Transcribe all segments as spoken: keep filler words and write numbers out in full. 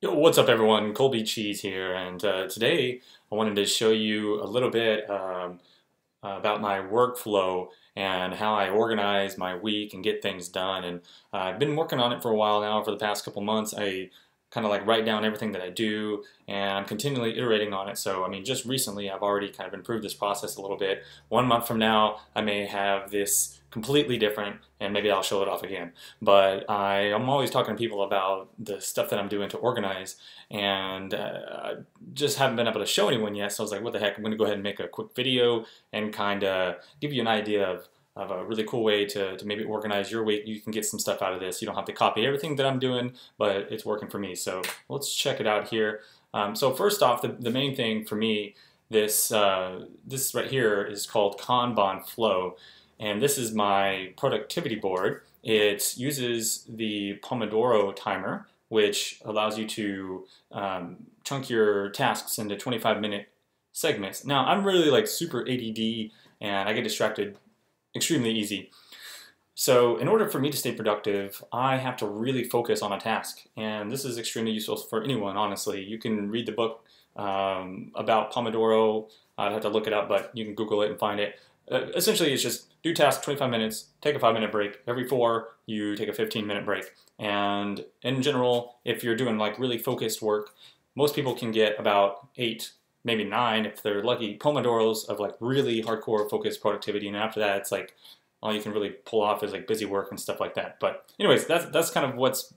Yo, what's up everyone? Colby Cheese here, and uh, today I wanted to show you a little bit um, about my workflow and how I organize my week and get things done. And uh, I've been working on it for a while now. For the past couple months, I kind of like write down everything that I do, and I'm continually iterating on it. So I mean, just recently I've already kind of improved this process a little bit. One month from now, I may have this completely different, and maybe I'll show it off again. But I, I'm always talking to people about the stuff that I'm doing to organize, and uh, I just haven't been able to show anyone yet, so I was like, what the heck, I'm going to go ahead and make a quick video and kind of give you an idea of, of a really cool way to, to maybe organize your week. You can get some stuff out of this. You don't have to copy everything that I'm doing, but it's working for me, so let's check it out here. Um, so first off, the, the main thing for me, this, uh, this right here is called Kanban Flow. And this is my productivity board. It uses the Pomodoro timer, which allows you to um, chunk your tasks into twenty-five minute segments. Now, I'm really like super A D D, and I get distracted extremely easy. So in order for me to stay productive, I have to really focus on a task. And this is extremely useful for anyone, honestly. You can read the book um, about Pomodoro. I'd have to look it up, but you can Google it and find it. Uh, essentially, it's just do task twenty-five minutes, take a five minute break. Every four, you take a fifteen minute break. And in general, if you're doing like really focused work, most people can get about eight, maybe nine, if they're lucky, Pomodoros of like really hardcore focused productivity. And after that, it's like all you can really pull off is like busy work and stuff like that. But anyways, that's, that's kind of what's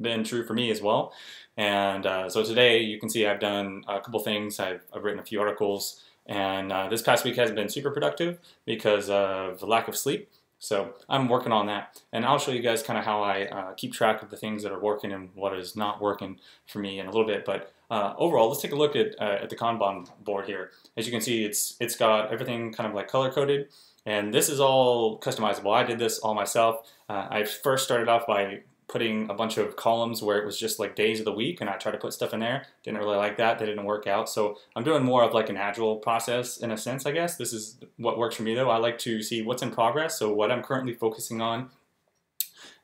been true for me as well. And uh, so today, you can see I've done a couple things. I've, I've written a few articles. And uh, this past week has been super productive because of the lack of sleep. So I'm working on that. And I'll show you guys kind of how I uh, keep track of the things that are working and what is not working for me in a little bit. But uh, overall, let's take a look at, uh, at the Kanban board here. As you can see, it's it's got everything kind of like color-coded. And this is all customizable. I did this all myself. Uh, I first started off by putting a bunch of columns where it was just like days of the week, and I tried to put stuff in there. Didn't really like that. That didn't work out. So I'm doing more of like an agile process in a sense, I guess. This is what works for me though. I like to see what's in progress, so what I'm currently focusing on.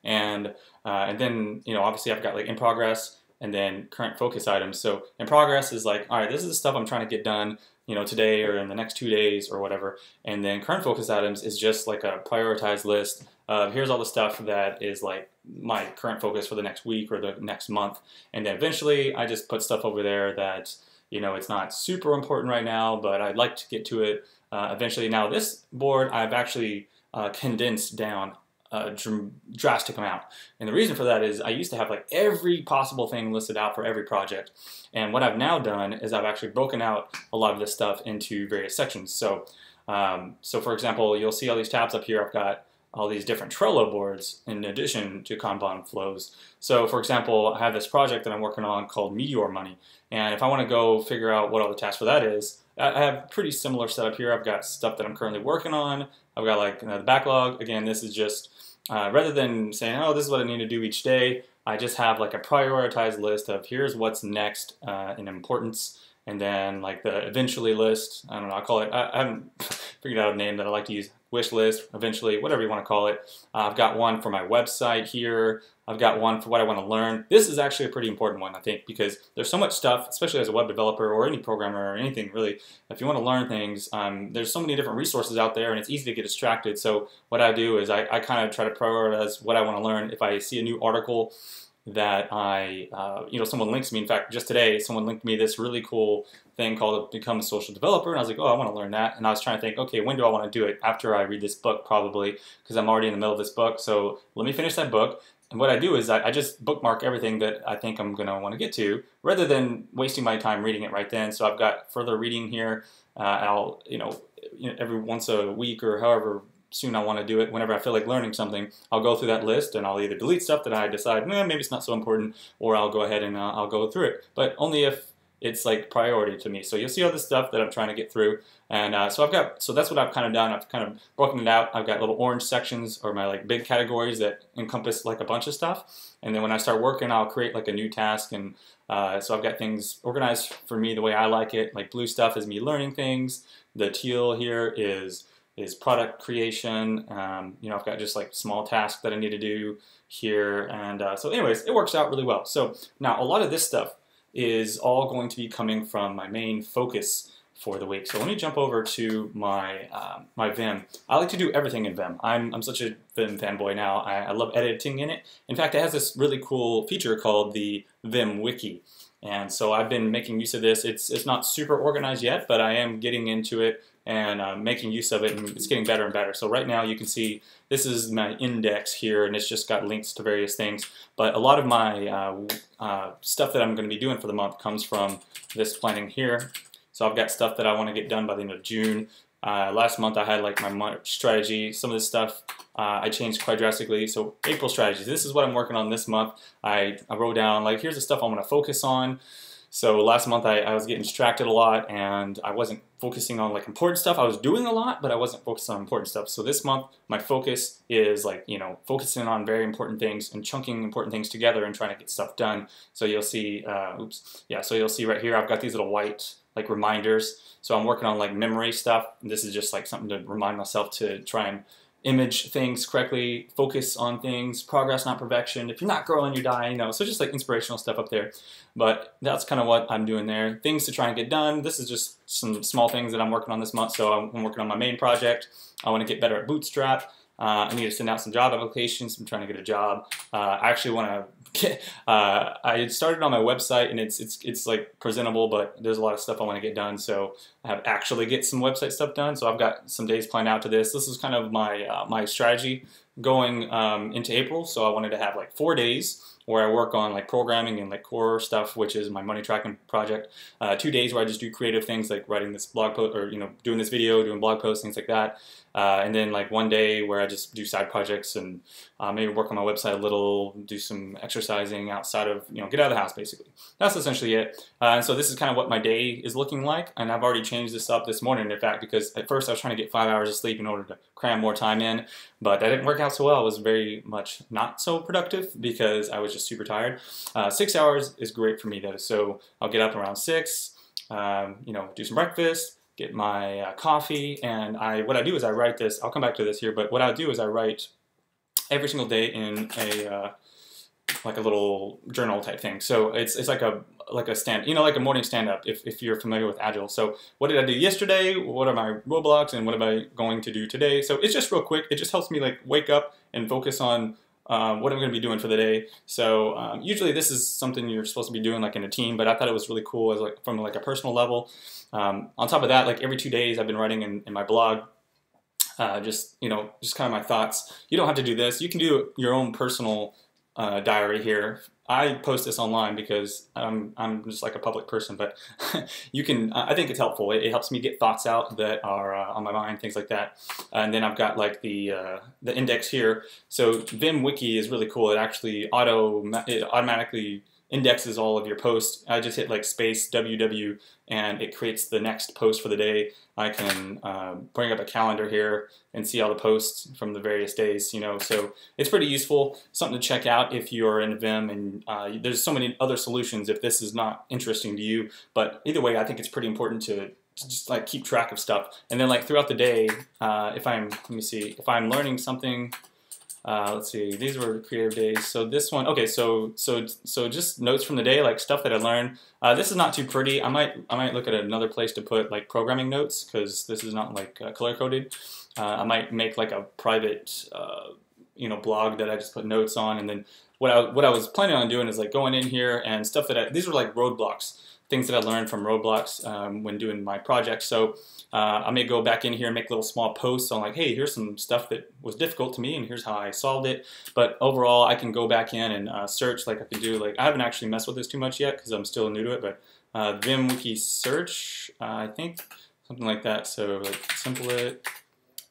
And, uh, and then, you know, obviously I've got like in progress and then current focus items. So in progress is like, all right, this is the stuff I'm trying to get done, you know, today or in the next two days or whatever. And then current focus items is just like a prioritized list. Uh, here's all the stuff that is like my current focus for the next week or the next month. And then eventually I just put stuff over there that, you know, it's not super important right now, but I'd like to get to it uh, eventually. Now this board I've actually uh, condensed down a dr- drastic amount. And the reason for that is I used to have like every possible thing listed out for every project. And what I've now done is I've actually broken out a lot of this stuff into various sections. So, um, so for example, you'll see all these tabs up here. I've got all these different Trello boards in addition to Kanban flows. So for example, I have this project that I'm working on called Meteor Money. And if I want to go figure out what all the tasks for that is, I have a pretty similar setup here. I've got stuff that I'm currently working on. I've got like, you know, the backlog. Again, this is just, uh, rather than saying, oh, this is what I need to do each day, I just have like a prioritized list of here's what's next uh, in importance. And then like the eventually list, I don't know, I'll call it, I, I haven't figured out a name that I like to use. Wish list, eventually, whatever you want to call it. Uh, I've got one for my website here. I've got one for what I want to learn. This is actually a pretty important one, I think, because there's so much stuff, especially as a web developer or any programmer or anything really. If you want to learn things, um, there's so many different resources out there, and it's easy to get distracted. So what I do is I, I kind of try to prioritize what I want to learn. If I see a new article that I, uh, you know, someone links me. In fact, just today, someone linked me this really cool thing called Become a Social Developer, and I was like, oh, I want to learn that. And I was trying to think, okay, when do I want to do it? After I read this book, probably, because I'm already in the middle of this book. So let me finish that book. And what I do is I, I just bookmark everything that I think I'm going to want to get to, rather than wasting my time reading it right then. So I've got further reading here. Uh, I'll, you know, every once a week or however soon I want to do it, whenever I feel like learning something, I'll go through that list and I'll either delete stuff that I decide, eh, maybe it's not so important, or I'll go ahead and uh, I'll go through it, but only if it's like priority to me. So you'll see all this stuff that I'm trying to get through. And uh, so I've got, so that's what I've kind of done. I've kind of broken it out. I've got little orange sections or my like big categories that encompass like a bunch of stuff. And then when I start working, I'll create like a new task. And uh, so I've got things organized for me the way I like it. Like blue stuff is me learning things. The teal here is is product creation. Um, you know, I've got just like small tasks that I need to do here. And uh, so anyways, it works out really well. So now a lot of this stuff is all going to be coming from my main focus for the week. So let me jump over to my um, my Vim. I like to do everything in Vim. I'm, I'm such a Vim fanboy now. I, I love editing in it. In fact, it has this really cool feature called the VimWiki. And so I've been making use of this. It's, it's not super organized yet, but I am getting into it and uh, making use of it, and it's getting better and better. So right now you can see this is my index here, and it's just got links to various things. But a lot of my uh, uh, stuff that I'm going to be doing for the month comes from this planning here. So I've got stuff that I want to get done by the end of June. Uh, last month I had like my March strategy. Some of this stuff uh, I changed quite drastically. So April strategies, this is what I'm working on this month. I, I wrote down like, here's the stuff I'm going to focus on. So last month I, I was getting distracted a lot, and I wasn't focusing on like important stuff. I was doing a lot, but I wasn't focused on important stuff. So this month my focus is like, you know, focusing on very important things and chunking important things together and trying to get stuff done. So you'll see, uh, oops, yeah, so you'll see right here I've got these little white like reminders. So I'm working on like memory stuff. This is just like something to remind myself to try and image things correctly, focus on things, progress not perfection. If you're not growing, you die, you know. So just like inspirational stuff up there. But that's kind of what I'm doing there. Things to try and get done. This is just some small things that I'm working on this month. So I'm working on my main project. I want to get better at Bootstrap. Uh, I need to send out some job applications. I'm trying to get a job. Uh, I actually want to get, uh, I started on my website, and it's, it's, it's like presentable, but there's a lot of stuff I want to get done. So I have actually get some website stuff done. So I've got some days planned out to this. This is kind of my, uh, my strategy going um, into April. So I wanted to have like four days where I work on like programming and like core stuff, which is my money tracking project. Uh, two days where I just do creative things like writing this blog post, or, you know, doing this video, doing blog posts, things like that. Uh, and then like one day where I just do side projects and uh, maybe work on my website a little, do some exercising outside of, you know, get out of the house basically. That's essentially it. Uh, and so this is kind of what my day is looking like. And I've already changed this up this morning, in fact, because at first I was trying to get five hours of sleep in order to cram more time in, but that didn't work out so well. It was very much not so productive because I was just super tired. Uh, six hours is great for me though, so I'll get up around six, um, you know, do some breakfast, get my uh, coffee, and I what I do is I write this. I'll come back to this here, but what I'll do is I write every single day in a uh, like a little journal type thing. So it's it's like a like a stand, you know, like a morning stand-up if, if you're familiar with Agile. So what did I do yesterday? What are my roadblocks, and what am I going to do today? So it's just real quick. It just helps me like wake up and focus on Um, what I'm going to be doing for the day. So um, usually this is something you're supposed to be doing like in a team, but I thought it was really cool as like from like a personal level. Um, on top of that, like every two days I've been writing in, in my blog, uh, just, you know, just kind of my thoughts. You don't have to do this. You can do your own personal uh, diary here. I post this online because I'm, I'm just like a public person, but you can, I think it's helpful. It, it helps me get thoughts out that are uh, on my mind, things like that. And then I've got like the uh, the index here. So VimWiki is really cool. It actually auto, it automatically indexes all of your posts. I just hit like space W W and it creates the next post for the day. I can uh, bring up a calendar here and see all the posts from the various days, you know, so it's pretty useful, something to check out if you're in Vim, and uh, there's so many other solutions if this is not interesting to you, but either way I think it's pretty important to just like keep track of stuff. And then like throughout the day, uh, if I'm, let me see, if I'm learning something, Uh, let's see, these were creative days. So this one, okay, so so so just notes from the day, like stuff that I learned. Uh, this is not too pretty. I might I might look at another place to put like programming notes, because this is not like uh, color coded. Uh, I might make like a private uh, you know, blog that I just put notes on. And then what I what I was planning on doing is like going in here and stuff that I, these were like roadblocks, things that I learned from roadblocks um, when doing my project. So uh, I may go back in here and make little small posts on like, hey, here's some stuff that was difficult to me and here's how I solved it. But overall, I can go back in and uh, search, like I could do, like I haven't actually messed with this too much yet because I'm still new to it, but uh, VimWiki search, uh, I think, something like that. So like simple it,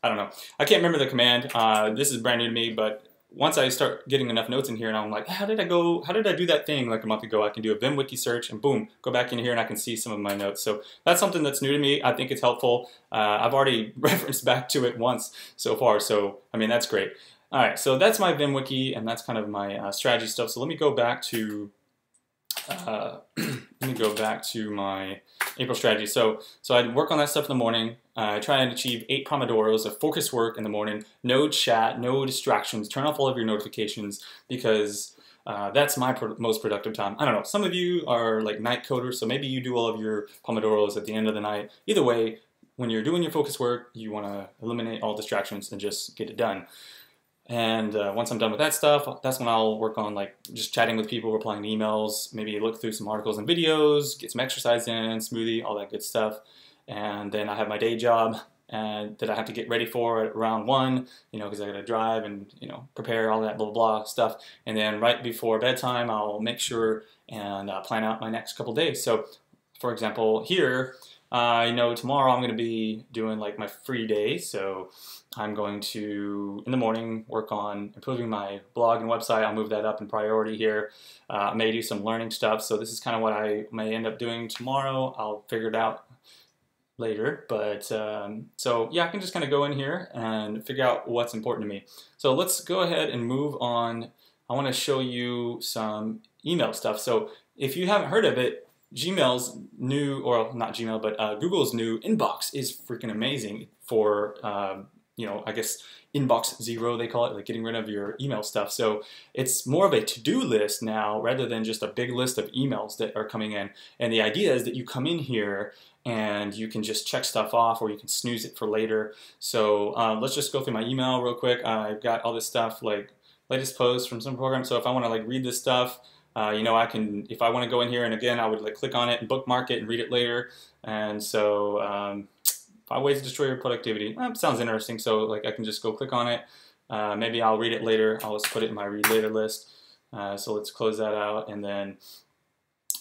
I don't know. I can't remember the command. Uh, this is brand new to me, but once I start getting enough notes in here and I'm like, how did I go, how did I do that thing like a month ago? I can do a VimWiki search and boom, go back in here and I can see some of my notes. So that's something that's new to me. I think it's helpful. Uh, I've already referenced back to it once so far. So, I mean, that's great. All right, so that's my VimWiki and that's kind of my uh, strategy stuff. So let me go back to, uh, let me go back to my April strategy. So, so I work on that stuff in the morning. Uh, I try and achieve eight Pomodoros of focused work in the morning. No chat, no distractions. Turn off all of your notifications because Uh, that's my pro most productive time. I don't know. Some of you are like night coders, so maybe you do all of your Pomodoros at the end of the night. Either way, when you're doing your focus work, you want to eliminate all distractions and just get it done. And uh, once I'm done with that stuff, that's when I'll work on like just chatting with people, replying to emails, maybe look through some articles and videos, get some exercise in, smoothie, all that good stuff. And then I have my day job and that I have to get ready for at round one, you know, because I got to drive and, you know, prepare all that blah, blah, blah stuff. And then right before bedtime, I'll make sure and uh, plan out my next couple days. So, for example, here, I uh, know tomorrow I'm going to be doing like my free day, so I'm going to, in the morning, work on improving my blog and website. I'll move that up in priority here. Uh, I may do some learning stuff, so this is kind of what I may end up doing tomorrow. I'll figure it out later, but um, so yeah, I can just kind of go in here and figure out what's important to me. So let's go ahead and move on. I want to show you some email stuff. So if you haven't heard of it, Gmail's new, or not Gmail, but uh, Google's new Inbox is freaking amazing for, uh, you know, I guess Inbox Zero, they call it, like getting rid of your email stuff. So it's more of a to-do list now rather than just a big list of emails that are coming in. And the idea is that you come in here and you can just check stuff off, or you can snooze it for later. So uh, let's just go through my email real quick. I've got all this stuff, like latest posts from some program. So if I want to like read this stuff, Uh, you know, I can, if I want to go in here, and again, I would like click on it and bookmark it and read it later. And so, um, five ways to destroy your productivity. Eh, sounds interesting. So, like, I can just go click on it. Uh, maybe I'll read it later. I'll just put it in my read later list. Uh, so let's close that out. And then,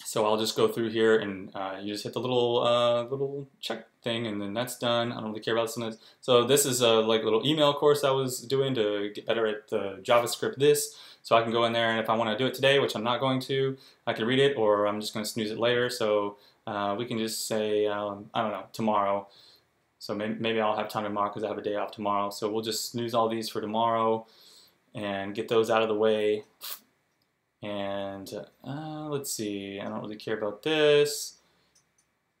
so I'll just go through here, and uh, you just hit the little uh, little check thing, and then that's done. I don't really care about this. So this is a like little email course I was doing to get better at the JavaScript. This. So I can go in there, and if I want to do it today, which I'm not going to, I can read it, or I'm just going to snooze it later. So uh, we can just say, um, I don't know, tomorrow. So may maybe I'll have time tomorrow because I have a day off tomorrow. So we'll just snooze all these for tomorrow and get those out of the way. And uh, let's see, I don't really care about this.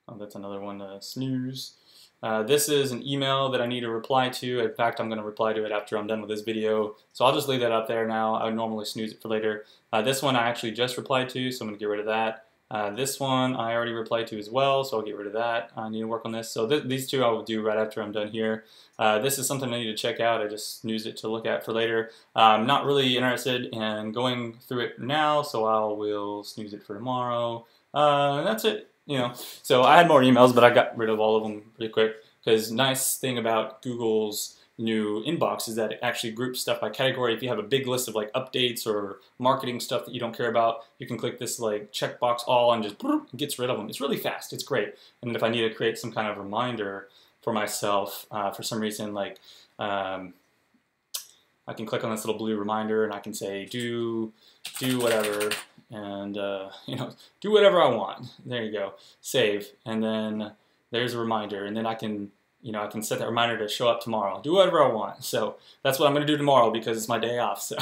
Oh, that's another one to snooze. Uh, this is an email that I need to reply to. In fact, I'm going to reply to it after I'm done with this video. So I'll just leave that up there now. I would normally snooze it for later. Uh, this one I actually just replied to, so I'm going to get rid of that. Uh, this one I already replied to as well, so I'll get rid of that. I need to work on this. So th these two I will do right after I'm done here. Uh, this is something I need to check out. I just snoozed it to look at for later. Uh, I'm not really interested in going through it now, so I will snooze it for tomorrow. Uh, that's it. You know, so I had more emails, but I got rid of all of them pretty quick, because nice thing about Google's new Inbox is that it actually groups stuff by category. If you have a big list of like updates or marketing stuff that you don't care about, you can click this like checkbox all and just boop, gets rid of them. It's really fast. It's great. And if I need to create some kind of reminder for myself, uh, for some reason, like um, I can click on this little blue reminder and I can say do do whatever. And, uh, you know, do whatever I want. There you go. Save. And then there's a reminder. And then I can, you know, I can set that reminder to show up tomorrow. Do whatever I want. So that's what I'm going to do tomorrow because it's my day off. So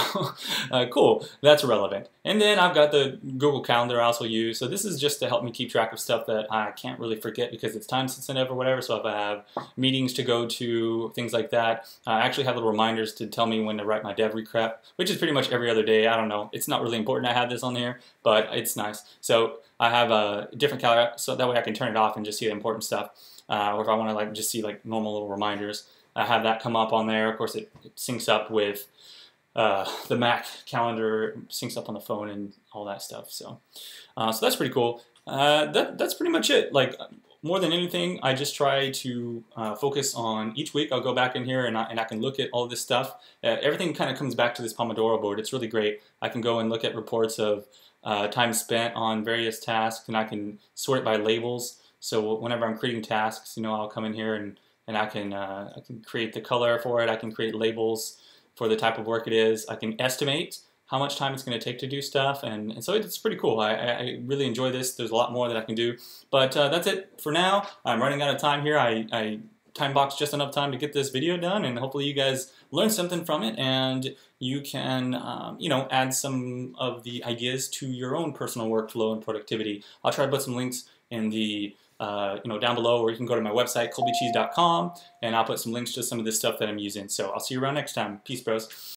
uh, cool. That's relevant. And then I've got the Google Calendar I also use. So this is just to help me keep track of stuff that I can't really forget because it's time sensitive or whatever. So if I have meetings to go to, things like that, I actually have little reminders to tell me when to write my dev recap, which is pretty much every other day. I don't know. It's not really important I have this on there, but it's nice. So I have a different calendar, so that way I can turn it off and just see the important stuff. Uh, or if I want to like just see like normal little reminders, I have that come up on there. Of course, it, it syncs up with uh, the Mac calendar, syncs up on the phone, and all that stuff. So, uh, so that's pretty cool. Uh, that that's pretty much it. Like more than anything, I just try to uh, focus on each week. I'll go back in here and I, and I can look at all this stuff. Uh, everything kind of comes back to this Pomodoro board. It's really great. I can go and look at reports of uh, time spent on various tasks, and I can sort it by labels. So whenever I'm creating tasks, you know, I'll come in here and, and I can uh, I can create the color for it. I can create labels for the type of work it is. I can estimate how much time it's going to take to do stuff. And, and so it's pretty cool. I, I really enjoy this. There's a lot more that I can do. But uh, that's it for now. I'm running out of time here. I, I time boxed just enough time to get this video done. And hopefully you guys learned something from it. And you can, um, you know, add some of the ideas to your own personal workflow and productivity. I'll try to put some links in the... Uh, you know, down below, or you can go to my website, Colby Cheese dot com, and I'll put some links to some of this stuff that I'm using. So I'll see you around next time. Peace, bros.